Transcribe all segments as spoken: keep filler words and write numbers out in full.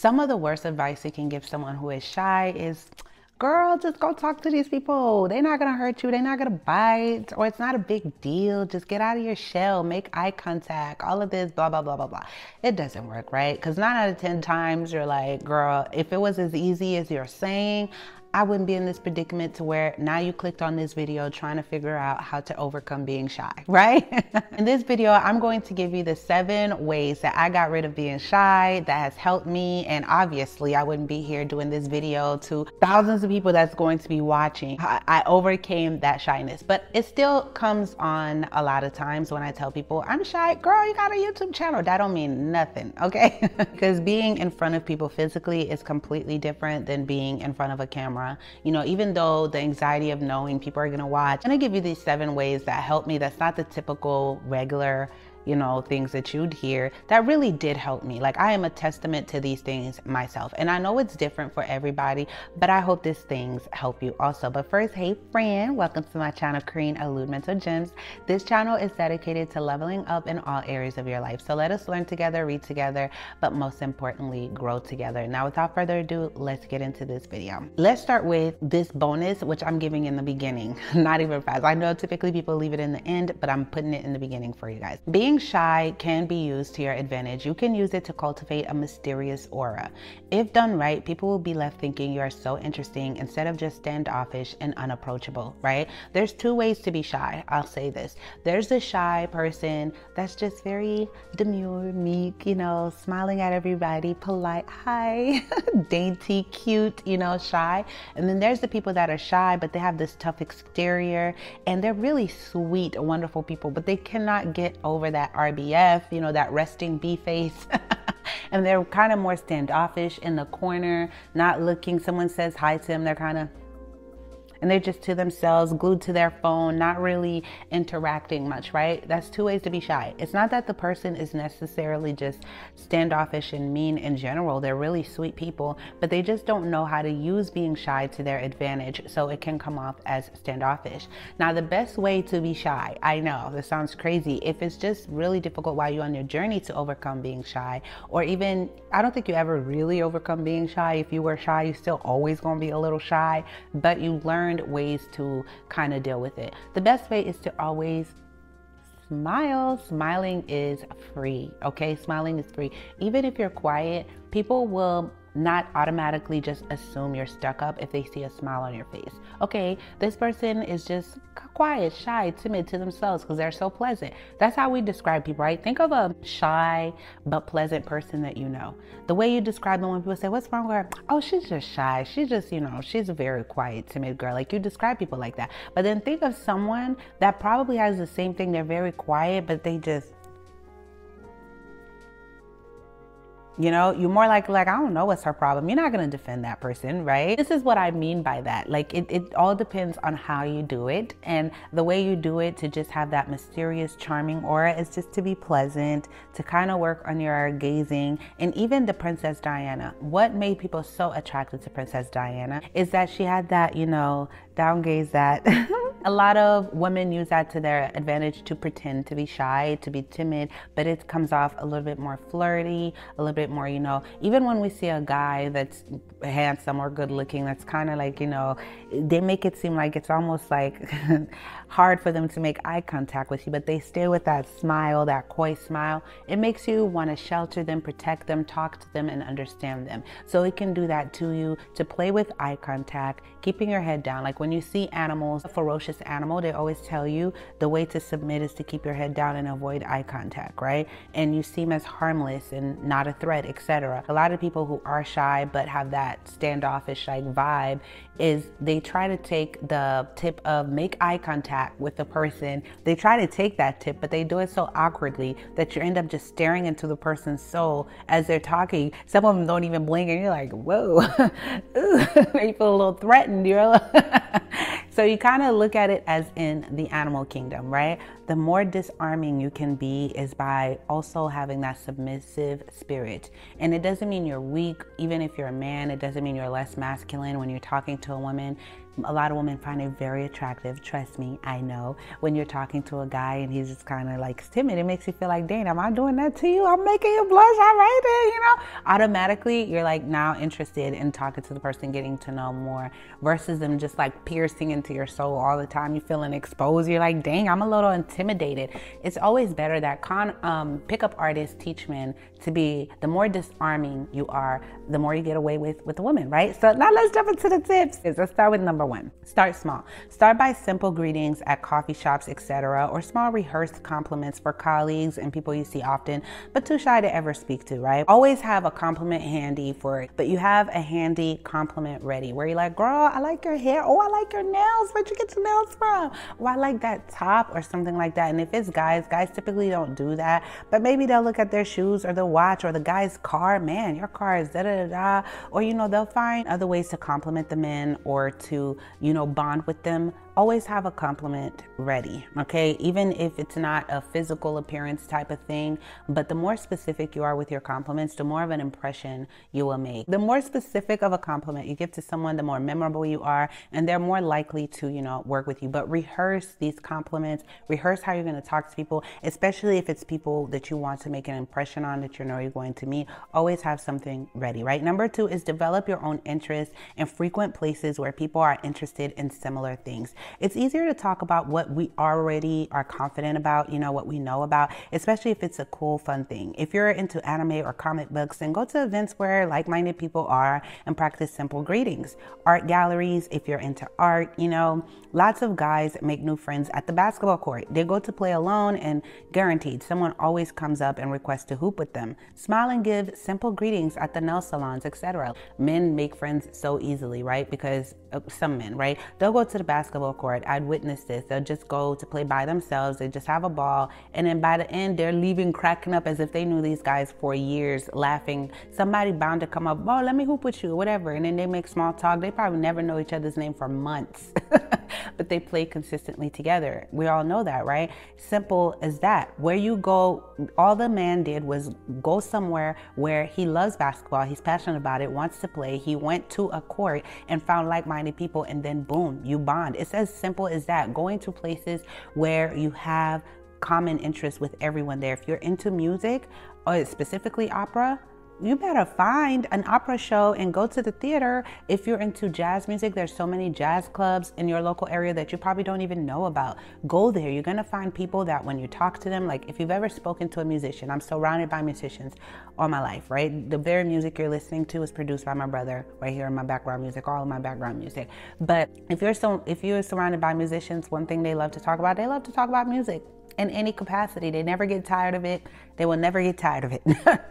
Some of the worst advice you can give someone who is shy is, girl, just go talk to these people. They're not gonna hurt you. They're not gonna bite, or it's not a big deal. Just get out of your shell, make eye contact, all of this, blah, blah, blah, blah, blah. It doesn't work, right? Because nine out of ten times you're like, girl, if it was as easy as you're saying, I wouldn't be in this predicament to where now you clicked on this video trying to figure out how to overcome being shy, right? In this video, I'm going to give you the seven ways that I got rid of being shy that has helped me. And obviously I wouldn't be here doing this video to thousands of people that's going to be watching. I overcame that shyness, but it still comes on a lot of times when I tell people I'm shy. Girl, you got a YouTube channel. That don't mean nothing, okay? Because being in front of people physically is completely different than being in front of a camera. You know, even though the anxiety of knowing people are going to watch, I'm going to give you these seven ways that helped me. That's not the typical regular, you know, things that you'd hear that really did help me. Like, I am a testament to these things myself. And I know it's different for everybody, but I hope these things help you also. But first, hey friend, welcome to my channel, Karine Alourde Mental Gems. This channel is dedicated to leveling up in all areas of your life. So let us learn together, read together, but most importantly, grow together. Now, without further ado, let's get into this video. Let's start with this bonus, which I'm giving in the beginning, not even fast. I know typically people leave it in the end, but I'm putting it in the beginning for you guys. Being Being shy can be used to your advantage. You can use it to cultivate a mysterious aura. If done right, people will be left thinking you are so interesting instead of just standoffish and unapproachable, right? There's two ways to be shy. I'll say this. There's the shy person that's just very demure, meek, you know, smiling at everybody, polite, hi, dainty, cute, you know, shy. And then there's the people that are shy, but they have this tough exterior and they're really sweet, wonderful people, but they cannot get over that. That R B F, you know, that resting B face. And they're kind of more standoffish in the corner, not looking. Someone says hi to them, they're kind of, and they're just to themselves, glued to their phone, not really interacting much, right? That's two ways to be shy. It's not that the person is necessarily just standoffish and mean in general. They're really sweet people, but they just don't know how to use being shy to their advantage, so it can come off as standoffish. Now, the best way to be shy, I know, this sounds crazy. If it's just really difficult while you're on your journey to overcome being shy, or even, I don't think you ever really overcome being shy. If you were shy, you're still always gonna be a little shy, but you learn ways to kind of deal with it. The best way is to always smile. Smiling is free, okay? Smiling is free. Even if you're quiet, people will not automatically just assume you're stuck up if they see a smile on your face. Okay, this person is just quiet, shy, timid to themselves because they're so pleasant. That's how we describe people, right? Think of a shy but pleasant person that you know. The way you describe them when people say, what's wrong with her? Oh, she's just shy. She's just, you know, she's a very quiet, timid girl. Like, you describe people like that. But then think of someone that probably has the same thing. They're very quiet, but they just, you know, you're more like, like, I don't know what's her problem. You're not gonna defend that person, right? This is what I mean by that. Like, it, it all depends on how you do it. And the way you do it to just have that mysterious, charming aura is just to be pleasant, to kind of work on your gazing. And even the Princess Diana, what made people so attracted to Princess Diana is that she had that, you know, down gaze that a lot of women use that to their advantage to pretend to be shy, to be timid, but it comes off a little bit more flirty, a little bit more, you know, even when we see a guy that's handsome or good looking, that's kind of like, you know, they make it seem like it's almost like hard for them to make eye contact with you, but they stay with that smile, that coy smile. It makes you want to shelter them, protect them, talk to them, and understand them. So it can do that to you, to play with eye contact, keeping your head down. Like when you see animals, a ferocious animal, they always tell you the way to submit is to keep your head down and avoid eye contact, right? And you seem as harmless and not a threat, et cetera. A lot of people who are shy but have that standoffish like vibe is they try to take the tip of make eye contact with the person. They try to take that tip, but they do it so awkwardly that you end up just staring into the person's soul as they're talking. Some of them don't even blink and you're like, whoa, you feel a little threatened. You're like, so you kind of look at it as in the animal kingdom, right? The more disarming you can be is by also having that submissive spirit. And it doesn't mean you're weak. Even if you're a man, it doesn't mean you're less masculine when you're talking to a woman. A lot of women find it very attractive. Trust me, I know. When you're talking to a guy and he's just kind of like timid, it makes you feel like, dang, am I doing that to you? I'm making you blush already, you know? Automatically, you're like now interested in talking to the person, getting to know more, versus them just like piercing into your soul all the time. You're feeling exposed. You're like, dang, I'm a little intimidated. It's always better that con um, pickup artists teach men to be, the more disarming you are, the more you get away with with the woman, right? So now let's jump into the tips. Let's start with number one. Start small. Start by simple greetings at coffee shops, et cetera, or small rehearsed compliments for colleagues and people you see often, but too shy to ever speak to, right? Always have a compliment handy for it, but you have a handy compliment ready where you're like, girl, I like your hair. Oh, I like your nails. Where'd you get your nails from? Oh, I like that top or something like that. And if it's guys, guys typically don't do that, but maybe they'll look at their shoes or the watch or the guy's car. Man, your car is da da da da. Or, you know, they'll find other ways to compliment the men or to, you know, bond with them. Always have a compliment ready, okay? Even if it's not a physical appearance type of thing, but the more specific you are with your compliments, the more of an impression you will make. The more specific of a compliment you give to someone, the more memorable you are, and they're more likely to, you know, work with you. But rehearse these compliments, rehearse how you're gonna talk to people, especially if it's people that you want to make an impression on, that you know you're going to meet. Always have something ready, right? Number two is develop your own interests and frequent places where people are interested in similar things. It's easier to talk about what we already are confident about, you know, what we know about, especially if it's a cool, fun thing. If you're into anime or comic books, then go to events where like-minded people are and practice simple greetings. Art galleries, if you're into art, you know, lots of guys make new friends at the basketball court. They go to play alone and guaranteed someone always comes up and requests to hoop with them. Smile and give simple greetings at the nail salons, et cetera. Men make friends so easily, right? Because uh, some men, right? They'll go to the basketball court. I'd witnessed this. They'll just go to play by themselves. They just have a ball. And then by the end, they're leaving cracking up as if they knew these guys for years, laughing. Somebody bound to come up, oh, let me hoop with you, whatever. And then they make small talk. They probably never know each other's name for months, but they play consistently together. We all know that, right? Simple as that. Where you go, all the man did was go somewhere where he loves basketball. He's passionate about it, wants to play. He went to a court and found like-minded people, and then boom, you bond. It's as simple as that. Going to places where you have common interests with everyone there. If you're into music, or specifically opera, you better find an opera show and go to the theater. If you're into jazz music, there's so many jazz clubs in your local area that you probably don't even know about. Go there. You're gonna find people that when you talk to them, like if you've ever spoken to a musician, I'm surrounded by musicians all my life, right? The very music you're listening to is produced by my brother right here in my background music, all of my background music. But if you're so, if you're surrounded by musicians, one thing they love to talk about, they love to talk about music. In any capacity, they never get tired of it. They will never get tired of it.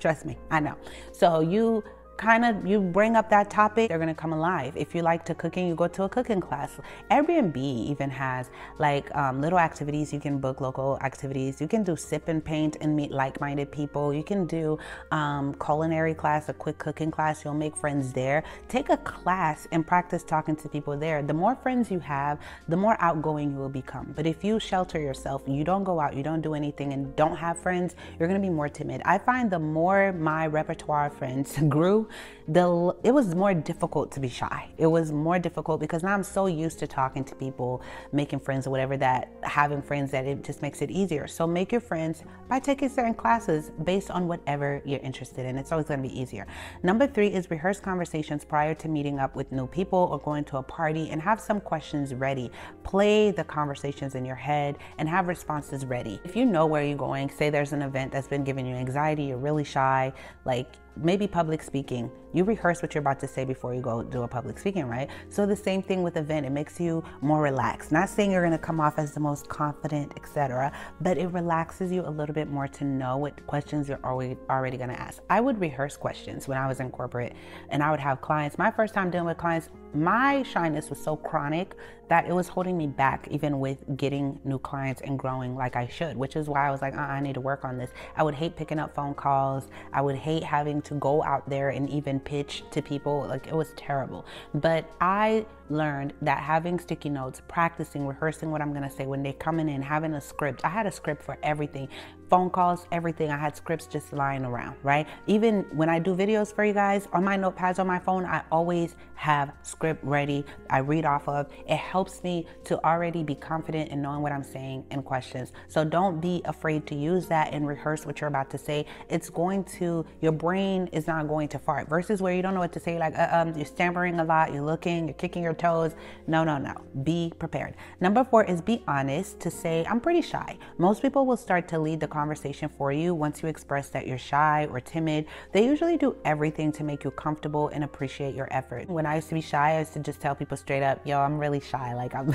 Trust me, I know. So you kind of, you bring up that topic, they're gonna come alive. If you like to cooking, you go to a cooking class. Airbnb even has like um, little activities. You can book local activities. You can do sip and paint and meet like-minded people. You can do um, culinary class, a quick cooking class. You'll make friends there. Take a class and practice talking to people there. The more friends you have, the more outgoing you will become. But if you shelter yourself, you don't go out, you don't do anything and don't have friends, you're gonna be more timid. I find the more my repertoire of friends grew, The, it was more difficult to be shy. It was more difficult because now I'm so used to talking to people, making friends or whatever, that having friends that it just makes it easier. So make your friends by taking certain classes based on whatever you're interested in. It's always gonna be easier. Number three is rehearse conversations prior to meeting up with new people or going to a party, and have some questions ready. Play the conversations in your head and have responses ready. If you know where you're going, say there's an event that's been giving you anxiety, you're really shy, like maybe public speaking. You rehearse what you're about to say before you go do a public speaking, right? So the same thing with event, it makes you more relaxed. Not saying you're gonna come off as the most confident, et cetera, but it relaxes you a little bit more to know what questions you're already, already gonna ask. I would rehearse questions when I was in corporate, and I would have clients. My first time dealing with clients, my shyness was so chronic that it was holding me back even with getting new clients and growing like I should, which is why I was like, uh, I need to work on this. I would hate picking up phone calls. I would hate having to go out there and even pitch to people. Like, it was terrible. But I learned that having sticky notes, practicing, rehearsing what I'm gonna say when they're coming in, having a script. I had a script for everything. phone calls, everything. I had scripts just lying around, right? Even when I do videos for you guys, on my notepads on my phone, I always have script ready. I read off of. It helps me to already be confident in knowing what I'm saying and questions. So don't be afraid to use that and rehearse what you're about to say. It's going to, your brain is not going to fart, versus where you don't know what to say, like uh, um, you're stammering a lot, you're looking, you're kicking your toes. No, no, no. Be prepared. Number four is be honest to say, I'm pretty shy. Most people will start to lead the conversation for you once you express that you're shy or timid. They usually do everything to make you comfortable and appreciate your effort. When I used to be shy, I used to just tell people straight up, yo, I'm really shy. Like I'm,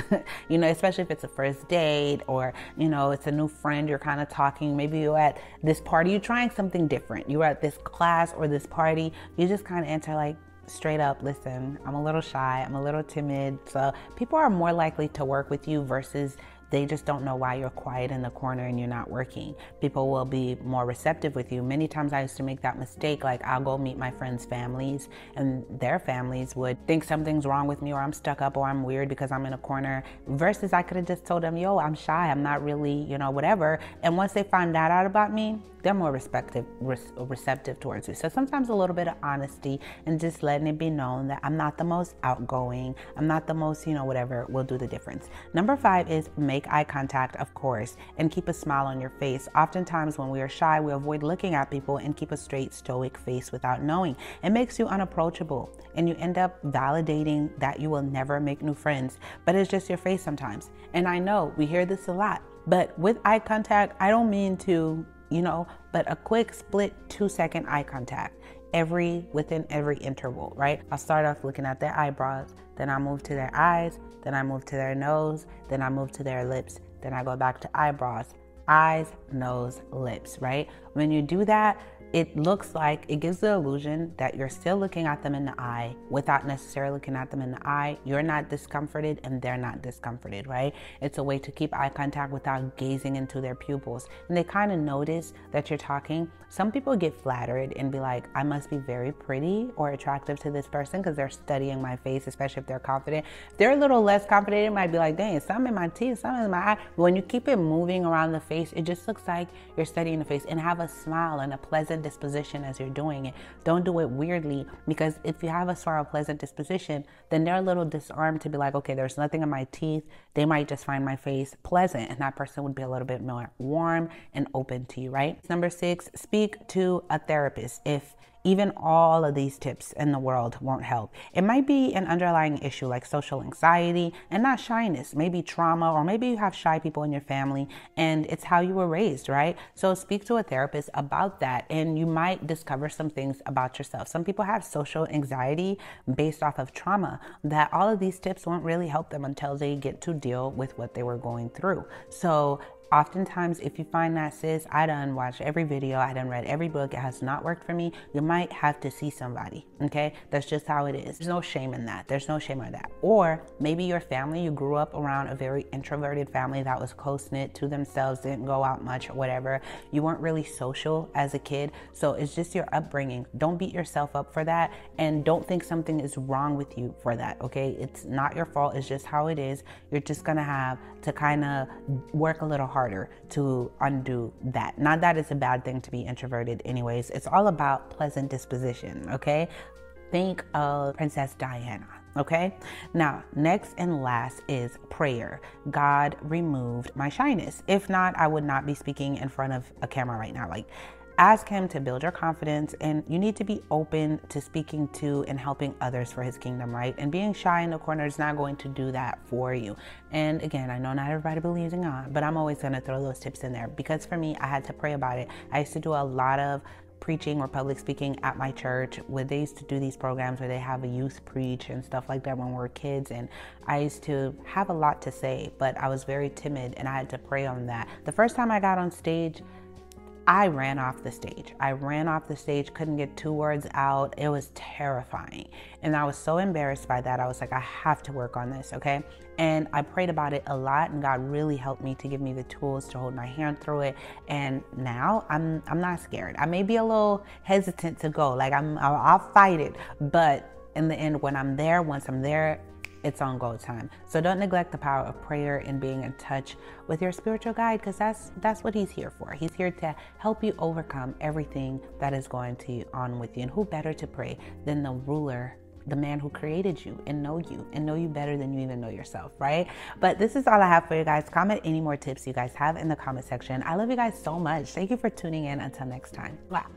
you know, especially if it's a first date or, you know, it's a new friend, you're kind of talking, maybe you're at this party, you're trying something different. You're at this class or this party, you just kind of answer like, straight up, listen, I'm a little shy, I'm a little timid. So people are more likely to work with you versus they just don't know why you're quiet in the corner and you're not working. People will be more receptive with you. Many times I used to make that mistake, like I'll go meet my friends' families and their families would think something's wrong with me, or I'm stuck up, or I'm weird because I'm in a corner, versus I could have just told them, yo, I'm shy, I'm not really, you know, whatever. And once they find that out about me, they're more respective, receptive towards you. So sometimes a little bit of honesty and just letting it be known that I'm not the most outgoing, I'm not the most, you know, whatever, will do the difference. Number five is make eye contact, of course, and keep a smile on your face. Oftentimes when we are shy, we avoid looking at people and keep a straight, stoic face without knowing. It makes you unapproachable and you end up validating that you will never make new friends, but it's just your face sometimes. And I know we hear this a lot, but with eye contact, I don't mean to, you know, but a quick split two second eye contact every within every interval, right? I'll start off looking at their eyebrows, then I move to their eyes, then I move to their nose, then I move to their lips, then I go back to eyebrows, eyes, nose, lips, right? When you do that, it looks like, it gives the illusion that you're still looking at them in the eye without necessarily looking at them in the eye. You're not discomforted and they're not discomforted, right? It's a way to keep eye contact without gazing into their pupils. And they kind of notice that you're talking. Some people get flattered and be like, I must be very pretty or attractive to this person because they're studying my face, especially if they're confident. If they're a little less confident, it might be like, dang, some in my teeth, some in my eye. But when you keep it moving around the face, it just looks like you're studying the face. And have a smile and a pleasant disposition as you're doing it. Don't do it weirdly, because if you have a sort of pleasant disposition, then they're a little disarmed to be like, okay, there's nothing in my teeth. They might just find my face pleasant, and that person would be a little bit more warm and open to you, right? Number six, speak to a therapist. If even all of these tips in the world won't help, it might be an underlying issue like social anxiety and not shyness, maybe trauma, or maybe you have shy people in your family and it's how you were raised, right? So speak to a therapist about that and you might discover some things about yourself. Some people have social anxiety based off of trauma that all of these tips won't really help them until they get to deal with what they were going through. So oftentimes, if you find that, sis, I done watched every video, I done read every book, it has not worked for me, you might have to see somebody, okay? That's just how it is. There's no shame in that. There's no shame in that. Or maybe your family, you grew up around a very introverted family that was close-knit to themselves, didn't go out much or whatever. You weren't really social as a kid, so it's just your upbringing. Don't beat yourself up for that, and don't think something is wrong with you for that, okay? It's not your fault. It's just how it is. You're just gonna have to kind of work a little harder. harder to undo that. Not that it's a bad thing to be introverted anyways. It's all about pleasant disposition, okay? Think of Princess Diana, okay? Now, next and last is prayer. God removed my shyness. If not, I would not be speaking in front of a camera right now. Like, ask him to build your confidence, and you need to be open to speaking to and helping others for his kingdom, right? And being shy in the corner is not going to do that for you. And again, I know not everybody believes in God, but I'm always gonna throw those tips in there because for me, I had to pray about it. I used to do a lot of preaching or public speaking at my church where they used to do these programs where they have a youth preach and stuff like that when we were kids, and I used to have a lot to say, but I was very timid and I had to pray on that. The first time I got on stage, I ran off the stage. I ran off the stage, couldn't get two words out. It was terrifying. And I was so embarrassed by that. I was like, I have to work on this, okay? And I prayed about it a lot, and God really helped me to give me the tools to hold my hand through it. And now I'm I'm not scared. I may be a little hesitant to go, like I'm, I'll, I'll fight it. But in the end, when I'm there, once I'm there, it's on go time. So don't neglect the power of prayer and being in touch with your spiritual guide, because that's that's what he's here for. He's here to help you overcome everything that is going to on with you. And who better to pray than the ruler, the man who created you and know you and know you better than you even know yourself, right? But this is all I have for you guys. Comment any more tips you guys have in the comment section. I love you guys so much. Thank you for tuning in. Until next time. Wow.